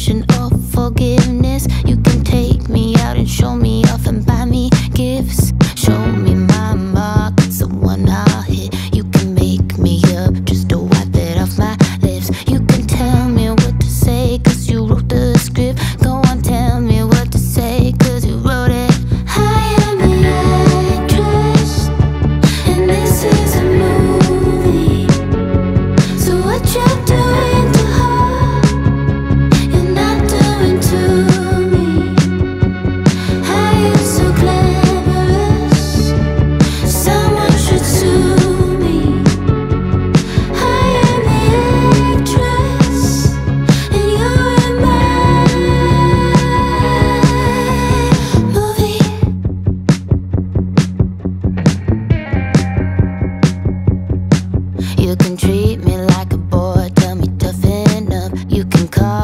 ocean of forgiveness. You can take me out and show me off and buy me gifts. Show me my mark, it's the one I'll hit. You can make me up just to wipe it off my lips. You can tell me what to say, cause you wrote the script. Go on, tell me what to say, cause you wrote it. I am an actress, and this is a movie. So what you're doing to her, you're not doing to me. I am so glamorous, someone should sue me. I am the actress, and you're in my movie. You can treat me like a boy, tell me toughen up. You can call